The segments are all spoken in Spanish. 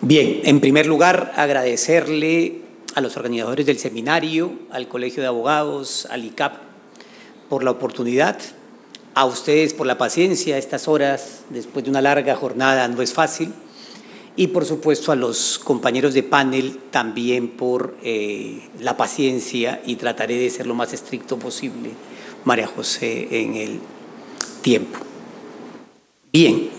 Bien, en primer lugar, agradecerle a los organizadores del seminario, al Colegio de Abogados, al ICAP, por la oportunidad, a ustedes por la paciencia a estas horas, después de una larga jornada no es fácil, y por supuesto a los compañeros de panel también por la paciencia, y trataré de ser lo más estricto posible, María José, en el tiempo. Bien,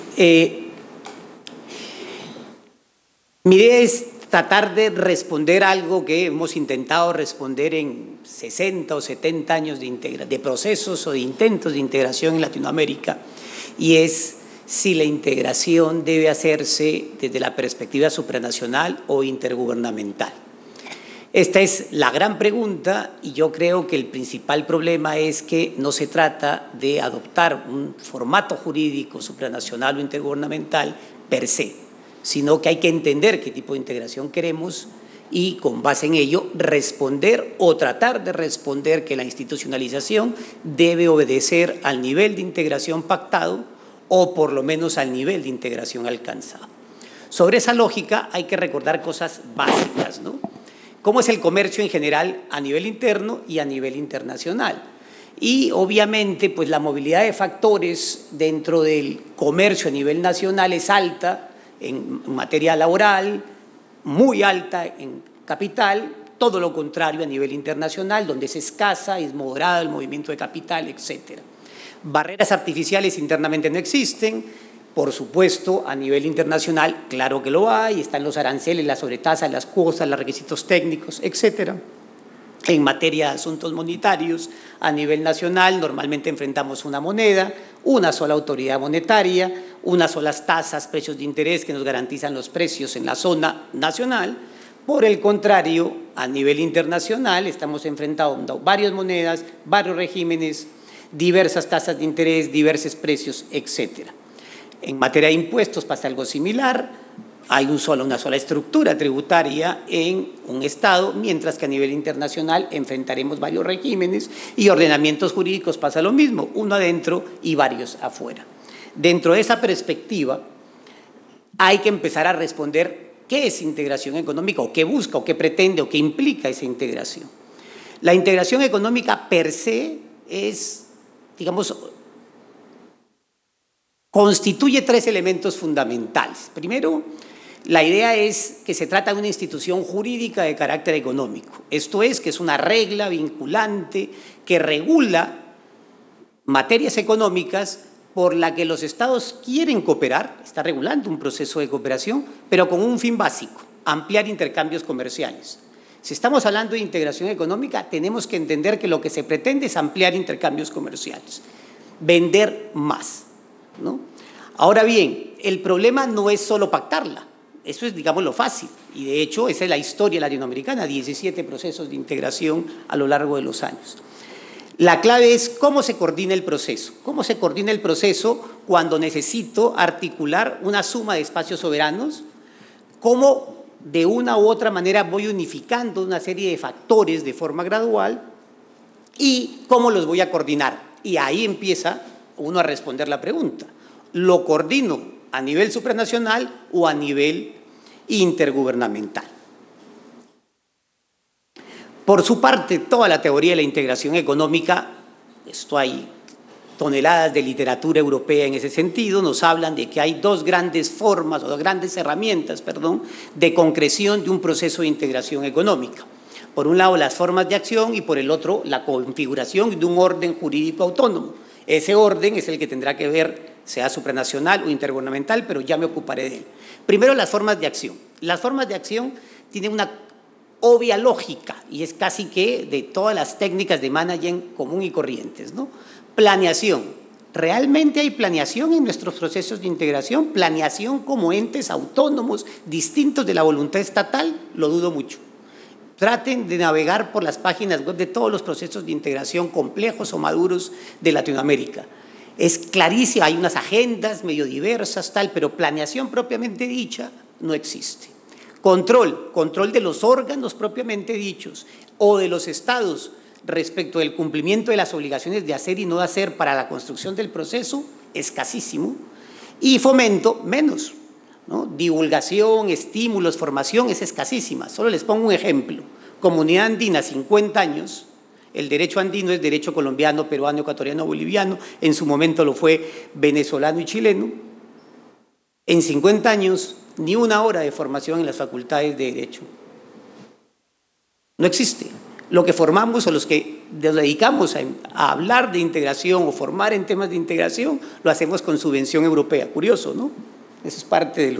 mi idea es tratar de responder algo que hemos intentado responder en 60 o 70 años de procesos o de intentos de integración en Latinoamérica, y es si la integración debe hacerse desde la perspectiva supranacional o intergubernamental. Esta es la gran pregunta, y yo creo que el principal problema es que no se trata de adoptar un formato jurídico supranacional o intergubernamental per se, sino que hay que entender qué tipo de integración queremos y con base en ello responder o tratar de responder que la institucionalización debe obedecer al nivel de integración pactado o por lo menos al nivel de integración alcanzado. Sobre esa lógica hay que recordar cosas básicas, ¿no? Cómo es el comercio en general a nivel interno y a nivel internacional. Y obviamente pues la movilidad de factores dentro del comercio a nivel nacional es alta en materia laboral, muy alta en capital, todo lo contrario a nivel internacional, donde es escasa, es moderado el movimiento de capital, etc. Barreras artificiales internamente no existen, por supuesto, a nivel internacional, claro que lo hay, están los aranceles, las sobretasas, las cuotas, los requisitos técnicos, etc. En materia de asuntos monetarios, a nivel nacional, normalmente enfrentamos una moneda, una sola autoridad monetaria, unas solas tasas, precios de interés que nos garantizan los precios en la zona nacional. Por el contrario, a nivel internacional, estamos enfrentando varias monedas, varios regímenes, diversas tasas de interés, diversos precios, etcétera. En materia de impuestos pasa algo similar, hay una sola estructura tributaria en un Estado, mientras que a nivel internacional enfrentaremos varios regímenes, y ordenamientos jurídicos pasa lo mismo, uno adentro y varios afuera. Dentro de esa perspectiva hay que empezar a responder qué es integración económica, o qué busca, o qué pretende, o qué implica esa integración. La integración económica per se es, digamos, constituye tres elementos fundamentales. Primero, la idea es que se trata de una institución jurídica de carácter económico. Esto es, que es una regla vinculante que regula materias económicas por la que los estados quieren cooperar, está regulando un proceso de cooperación, pero con un fin básico, ampliar intercambios comerciales. Si estamos hablando de integración económica, tenemos que entender que lo que se pretende es ampliar intercambios comerciales, vender más, ¿no? Ahora bien, el problema no es solo pactarla, eso es, digamos, lo fácil, y de hecho esa es la historia latinoamericana, 17 procesos de integración a lo largo de los años. La clave es cómo se coordina el proceso cuando necesito articular una suma de espacios soberanos, cómo de una u otra manera voy unificando una serie de factores de forma gradual y cómo los voy a coordinar, y ahí empieza uno a responder la pregunta, ¿lo coordino a nivel supranacional o a nivel intergubernamental? Por su parte, toda la teoría de la integración económica, esto hay toneladas de literatura europea en ese sentido, nos hablan de que hay dos grandes formas o dos grandes herramientas, perdón, de concreción de un proceso de integración económica. Por un lado, las formas de acción, y por el otro, la configuración de un orden jurídico autónomo. Ese orden es el que tendrá que ver, sea supranacional o intergubernamental, pero ya me ocuparé de él. Primero, las formas de acción. Las formas de acción tienen una obvia lógica, y es casi que de todas las técnicas de management común y corrientes, ¿no? Planeación. ¿Realmente hay planeación en nuestros procesos de integración? ¿Planeación como entes autónomos, distintos de la voluntad estatal? Lo dudo mucho. Traten de navegar por las páginas web de todos los procesos de integración complejos o maduros de Latinoamérica. Es clarísimo, hay unas agendas medio diversas, tal, pero planeación propiamente dicha no existe. Control de los órganos propiamente dichos o de los estados respecto del cumplimiento de las obligaciones de hacer y no hacer para la construcción del proceso, escasísimo. Y fomento, menos. ¿no? Divulgación, estímulos, formación es escasísima. Solo les pongo un ejemplo. Comunidad Andina, 50 años. El derecho andino es derecho colombiano, peruano, ecuatoriano, boliviano. En su momento lo fue venezolano y chileno. En 50 años, ni una hora de formación en las facultades de Derecho. No existe. Lo que formamos o los que nos dedicamos a hablar de integración o formar en temas de integración, lo hacemos con subvención europea. Curioso, ¿no? Eso es parte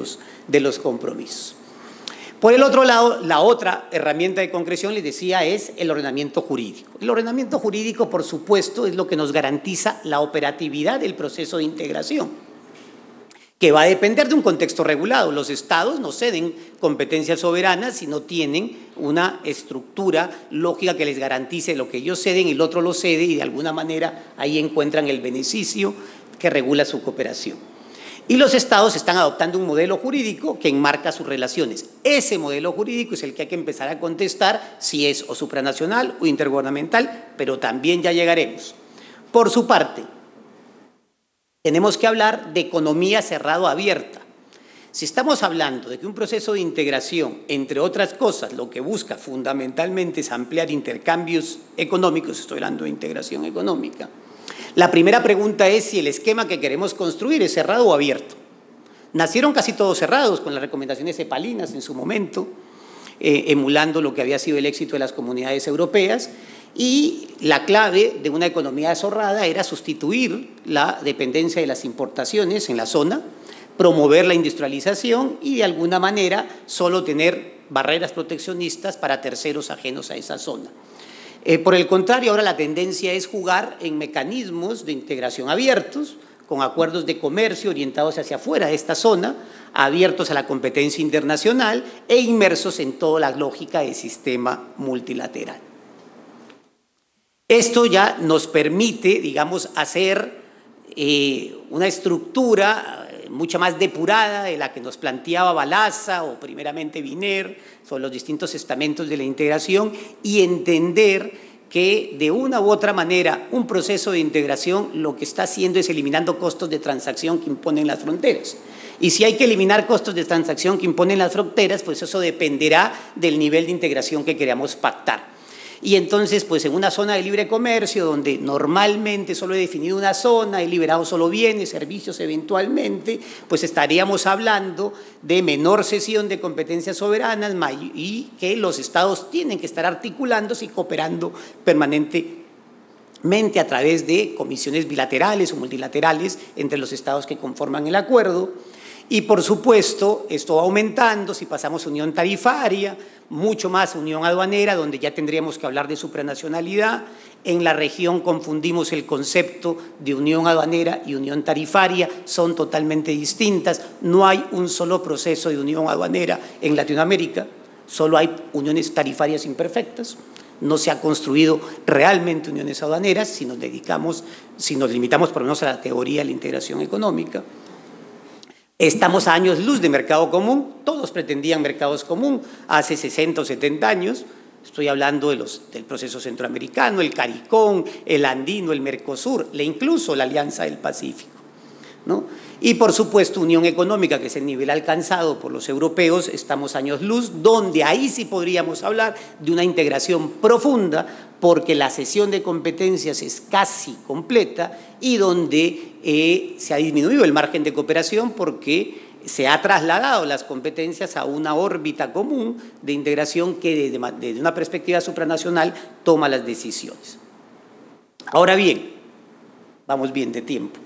de los compromisos. Por el otro lado, la otra herramienta de concreción, les decía, es el ordenamiento jurídico. El ordenamiento jurídico, por supuesto, es lo que nos garantiza la operatividad del proceso de integración, que va a depender de un contexto regulado. Los estados no ceden competencias soberanas si no tienen una estructura lógica que les garantice lo que ellos ceden, el otro lo cede y de alguna manera ahí encuentran el beneficio que regula su cooperación. Y los estados están adoptando un modelo jurídico que enmarca sus relaciones. Ese modelo jurídico es el que hay que empezar a contestar si es o supranacional o intergubernamental, pero también ya llegaremos. Por su parte, tenemos que hablar de economía cerrado-abierta. Si estamos hablando de que un proceso de integración, entre otras cosas, lo que busca fundamentalmente es ampliar intercambios económicos, estoy hablando de integración económica, la primera pregunta es si el esquema que queremos construir es cerrado o abierto. Nacieron casi todos cerrados con las recomendaciones cepalinas en su momento, emulando lo que había sido el éxito de las comunidades europeas, y la clave de una economía cerrada era sustituir la dependencia de las importaciones en la zona, promover la industrialización y de alguna manera solo tener barreras proteccionistas para terceros ajenos a esa zona. Por el contrario, ahora la tendencia es jugar en mecanismos de integración abiertos, con acuerdos de comercio orientados hacia afuera de esta zona, abiertos a la competencia internacional e inmersos en toda la lógica del sistema multilateral. Esto ya nos permite, digamos, hacer una estructura mucha más depurada de la que nos planteaba Balassa o primeramente Viner sobre los distintos estamentos de la integración y entender que de una u otra manera un proceso de integración lo que está haciendo es eliminando costos de transacción que imponen las fronteras. Y si hay que eliminar costos de transacción que imponen las fronteras, pues eso dependerá del nivel de integración que queramos pactar. Y entonces, pues en una zona de libre comercio, donde normalmente solo he definido una zona, he liberado solo bienes, servicios eventualmente, pues estaríamos hablando de menor cesión de competencias soberanas y que los estados tienen que estar articulándose y cooperando permanentemente a través de comisiones bilaterales o multilaterales entre los estados que conforman el acuerdo. Y, por supuesto, esto va aumentando si pasamos unión tarifaria, mucho más unión aduanera, donde ya tendríamos que hablar de supranacionalidad. En la región confundimos el concepto de unión aduanera y unión tarifaria, son totalmente distintas. No hay un solo proceso de unión aduanera en Latinoamérica, solo hay uniones tarifarias imperfectas. No se ha construido realmente uniones aduaneras si nos limitamos por lo menos a la teoría de la integración económica. Estamos a años luz de mercado común, todos pretendían mercados común hace 60 o 70 años, estoy hablando del proceso centroamericano, el CARICOM, el andino, el MERCOSUR, incluso la Alianza del Pacífico, ¿no? Y por supuesto unión económica, que es el nivel alcanzado por los europeos, estamos a años luz, donde ahí sí podríamos hablar de una integración profunda, porque la cesión de competencias es casi completa y donde se ha disminuido el margen de cooperación porque se ha trasladado las competencias a una órbita común de integración que desde una perspectiva supranacional toma las decisiones. Ahora bien, vamos bien de tiempo.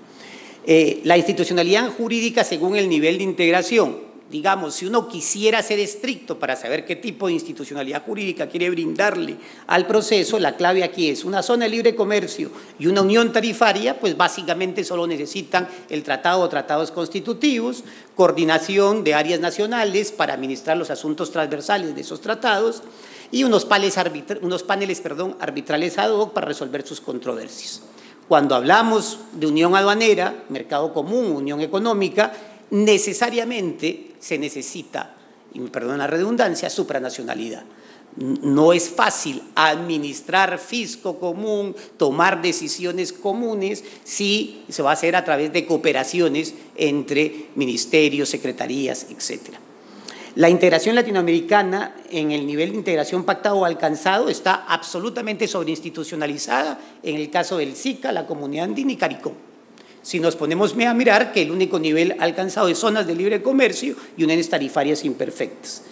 La institucionalidad jurídica según el nivel de integración. Digamos, si uno quisiera ser estricto para saber qué tipo de institucionalidad jurídica quiere brindarle al proceso, la clave aquí es una zona de libre comercio y una unión tarifaria, pues básicamente solo necesitan el tratado o tratados constitutivos, coordinación de áreas nacionales para administrar los asuntos transversales de esos tratados y unos paneles arbitrales ad hoc para resolver sus controversias. Cuando hablamos de unión aduanera, mercado común, unión económica, necesariamente se necesita y me perdona la redundancia, supranacionalidad. No es fácil administrar fisco común, tomar decisiones comunes, si se va a hacer a través de cooperaciones entre ministerios, secretarías, etcétera. La integración latinoamericana en el nivel de integración pactado o alcanzado está absolutamente sobreinstitucionalizada en el caso del SICA, la Comunidad Andina y CARICOM. Si nos ponemos a mirar que el único nivel alcanzado es zonas de libre comercio y uniones tarifarias imperfectas.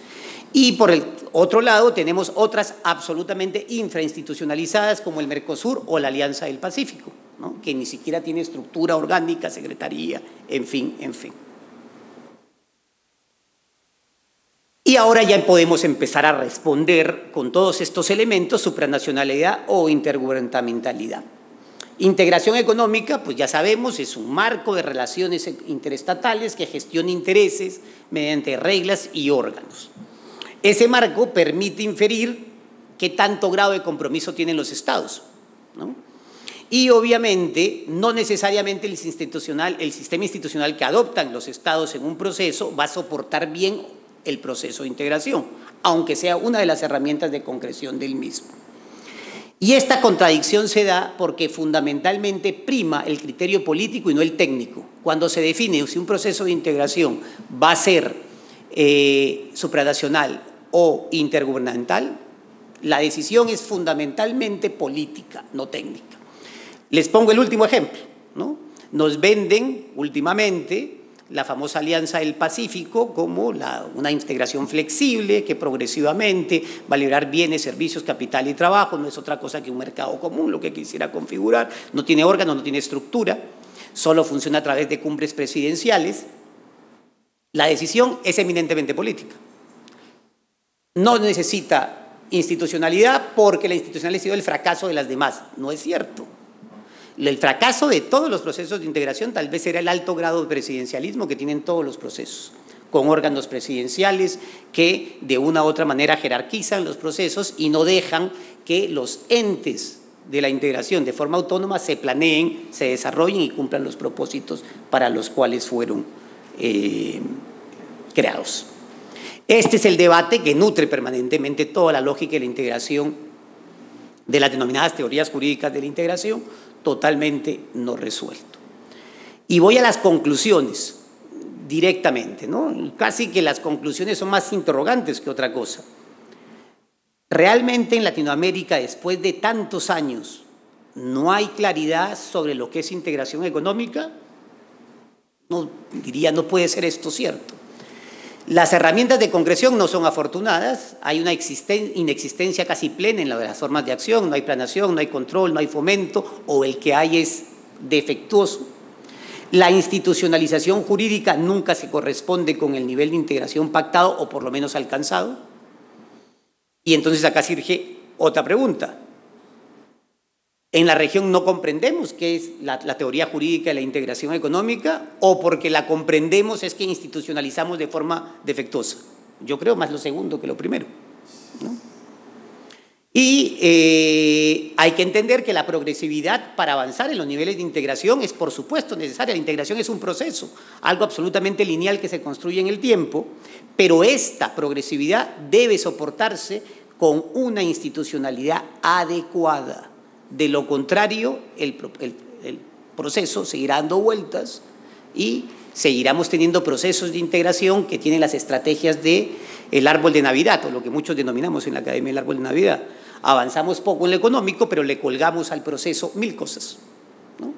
Y por el otro lado tenemos otras absolutamente infrainstitucionalizadas como el MERCOSUR o la Alianza del Pacífico, ¿no?, que ni siquiera tiene estructura orgánica, secretaría, en fin, en fin. Y ahora ya podemos empezar a responder con todos estos elementos, supranacionalidad o intergubernamentalidad. Integración económica, pues ya sabemos, es un marco de relaciones interestatales que gestiona intereses mediante reglas y órganos. Ese marco permite inferir qué tanto grado de compromiso tienen los estados, ¿no? Y obviamente no necesariamente el sistema institucional que adoptan los estados en un proceso va a soportar bien el proceso de integración, aunque sea una de las herramientas de concreción del mismo. Y esta contradicción se da porque fundamentalmente prima el criterio político y no el técnico. Cuando se define si un proceso de integración va a ser supranacional o intergubernamental, la decisión es fundamentalmente política, no técnica. Les pongo el último ejemplo, ¿no? Nos venden últimamente la famosa Alianza del Pacífico como una integración flexible que progresivamente va a liberar bienes, servicios, capital y trabajo. No es otra cosa que un mercado común, lo que quisiera configurar. No tiene órganos, no tiene estructura, solo funciona a través de cumbres presidenciales. La decisión es eminentemente política. No necesita institucionalidad porque la institucionalidad ha sido el fracaso de las demás. No es cierto. El fracaso de todos los procesos de integración tal vez era el alto grado de presidencialismo que tienen todos los procesos, con órganos presidenciales que de una u otra manera jerarquizan los procesos y no dejan que los entes de la integración de forma autónoma se planeen, se desarrollen y cumplan los propósitos para los cuales fueron creados. Este es el debate que nutre permanentemente toda la lógica de la integración de las denominadas teorías jurídicas de la integración, totalmente no resuelto. Y voy a las conclusiones directamente, ¿no? Casi que las conclusiones son más interrogantes que otra cosa. Realmente en Latinoamérica, después de tantos años, ¿no hay claridad sobre lo que es integración económica? No, diría, no puede ser esto cierto. Las herramientas de concreción no son afortunadas, hay una inexistencia casi plena en las formas de acción, no hay planeación, no hay control, no hay fomento, o el que hay es defectuoso. La institucionalización jurídica nunca se corresponde con el nivel de integración pactado o por lo menos alcanzado. Y entonces acá surge otra pregunta. En la región no comprendemos qué es la teoría jurídica de la integración económica, o porque la comprendemos es que institucionalizamos de forma defectuosa. Yo creo más lo segundo que lo primero, ¿no? Y hay que entender que la progresividad para avanzar en los niveles de integración es por supuesto necesaria. La integración es un proceso, algo absolutamente lineal que se construye en el tiempo, pero esta progresividad debe soportarse con una institucionalidad adecuada. De lo contrario, el proceso seguirá dando vueltas y seguiremos teniendo procesos de integración que tienen las estrategias del árbol de Navidad, o lo que muchos denominamos en la Academia el árbol de Navidad. Avanzamos poco en lo económico, pero le colgamos al proceso mil cosas, ¿no?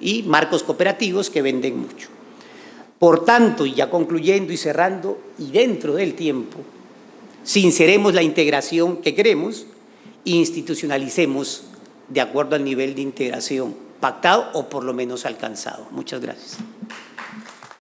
Y marcos cooperativos que venden mucho. Por tanto, y ya concluyendo y cerrando, y dentro del tiempo, sinceremos la integración que queremos e institucionalicemos de acuerdo al nivel de integración pactado o por lo menos alcanzado. Muchas gracias.